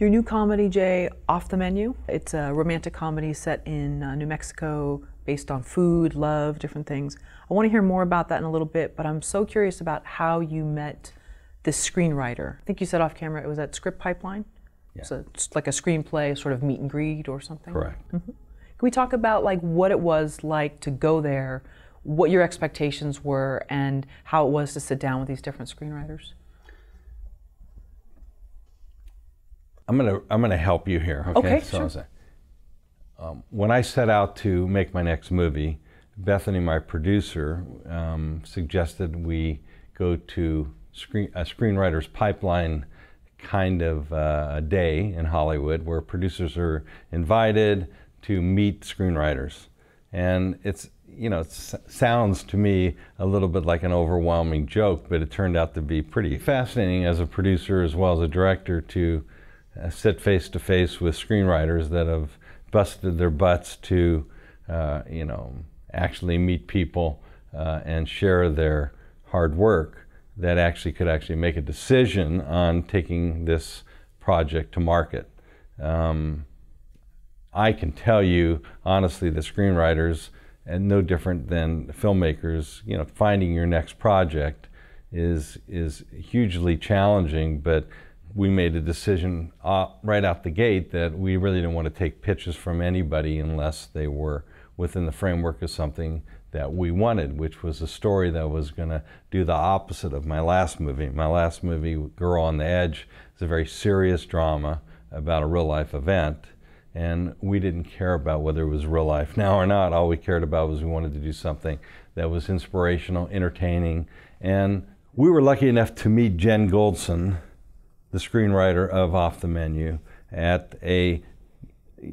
Your new comedy, Jay, Off the Menu. It's a romantic comedy set in New Mexico, based on food, love, different things. I want to hear more about that in a little bit, but I'm so curious about how you met this screenwriter. I think you said off camera, it was at Script Pipeline? Yeah. So it's like a screenplay, sort of meet and greet or something? Correct. Mm-hmm. Can we talk about like what it was like to go there, what your expectations were, and how it was to sit down with these different screenwriters? I'm gonna help you here. Okay, sure. When I set out to make my next movie, Bethany, my producer, suggested we go to a screenwriter's pipeline kind of a day in Hollywood where producers are invited to meet screenwriters. And it's, you know, it sounds to me a little bit like an overwhelming joke, but it turned out to be pretty fascinating as a producer as well as a director to sit face to face with screenwriters that have busted their butts to, you know, actually meet people and share their hard work that actually could actually make a decision on taking this project to market. I can tell you honestly, the screenwriters, and no different than filmmakers, you know, finding your next project is hugely challenging, but we made a decision right out the gate that we really didn't want to take pitches from anybody unless they were within the framework of something that we wanted, which was a story that was going to do the opposite of my last movie. My last movie, Girl on the Edge, is a very serious drama about a real-life event, and we didn't care about whether it was real life now or not. All we cared about was we wanted to do something that was inspirational, entertaining, and we were lucky enough to meet Jen Goldson, the screenwriter of Off the Menu, at a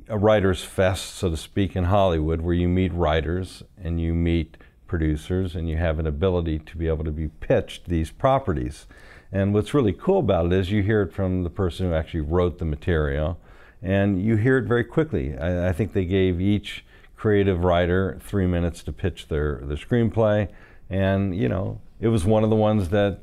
writer's fest, so to speak, in Hollywood, where you meet writers and you meet producers and you have an ability to be able to be pitched these properties. And what's really cool about it is you hear it from the person who actually wrote the material, and you hear it very quickly. I think they gave each creative writer 3 minutes to pitch their screenplay, and you know, it was one of the ones that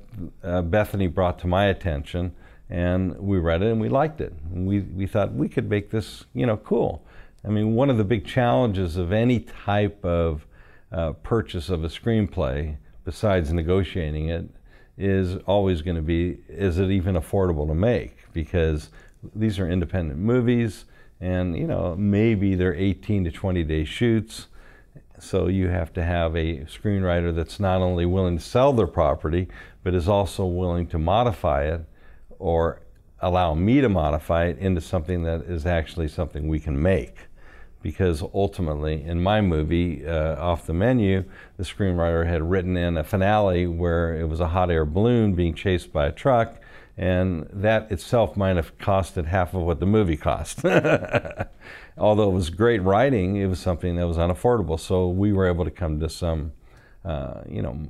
Bethany brought to my attention. And we read it and we liked it. We thought we could make this, you know, cool. I mean, one of the big challenges of any type of purchase of a screenplay, besides negotiating it, is always going to be, is it even affordable to make? Because these are independent movies and, you know, maybe they're 18 to 20 day shoots. So you have to have a screenwriter that's not only willing to sell their property, but is also willing to modify it, or allow me to modify it into something that is actually something we can make. Because ultimately, in my movie, Off the Menu, the screenwriter had written in a finale where it was a hot air balloon being chased by a truck, and that itself might have costed half of what the movie cost. Although it was great writing, it was something that was unaffordable. So we were able to come to some, you know,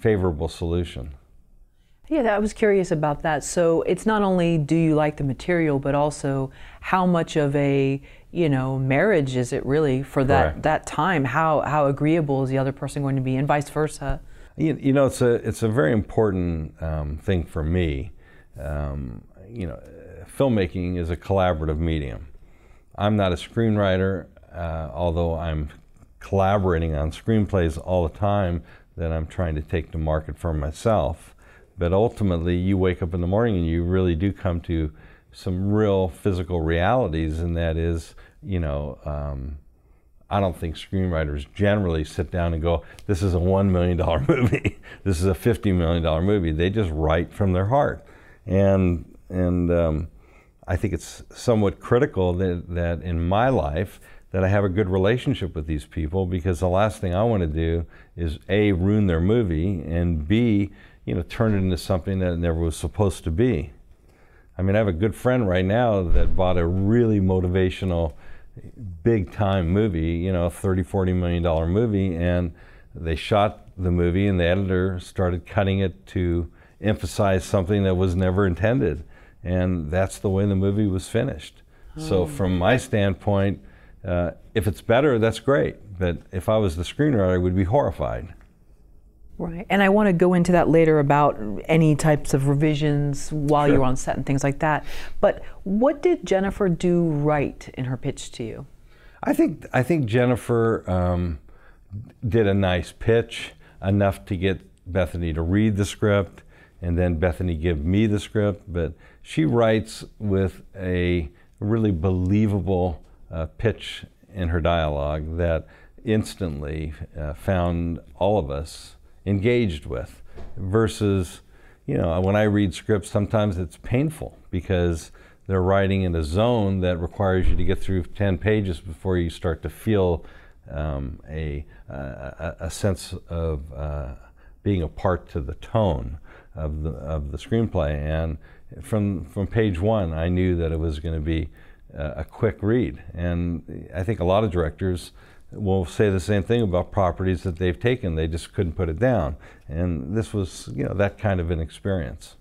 favorable solution. Yeah, I was curious about that. So it's not only do you like the material, but also how much of a, you know, marriage is it really for that, correct, that time? How agreeable is the other person going to be, and vice versa? You know, it's a very important thing for me. You know, filmmaking is a collaborative medium. I'm not a screenwriter, although I'm collaborating on screenplays all the time that I'm trying to take to market for myself. But ultimately, you wake up in the morning and you really do come to some real physical realities, and that is, you know, I don't think screenwriters generally sit down and go, this is a $1 million movie, this is a $50 million movie. They just write from their heart. And I think it's somewhat critical that in my life, that I have a good relationship with these people, because the last thing I want to do is A, ruin their movie, and B, you know, turn it into something that it never was supposed to be. I mean, I have a good friend right now that bought a really motivational, big-time movie, you know, a $30, $40 million movie, and they shot the movie and the editor started cutting it to emphasize something that was never intended. And that's the way the movie was finished. Oh. So from my standpoint, if it's better, that's great. But if I was the screenwriter, I would be horrified. Right, and I want to go into that later about any types of revisions while you're on set and things like that. But what did Jennifer do right in her pitch to you? I think Jennifer did a nice pitch, enough to get Bethany to read the script, and then Bethany give me the script. But she writes with a really believable pitch in her dialogue that instantly found all of us engaged with, versus, you know, when I read scripts, sometimes it's painful because they're writing in a zone that requires you to get through 10 pages before you start to feel a sense of being a part to the tone of the screenplay. And from page one, I knew that it was going to be a quick read. And I think a lot of directors will say the same thing about properties that they've taken. They just couldn't put it down. And this was, you know, that kind of an experience.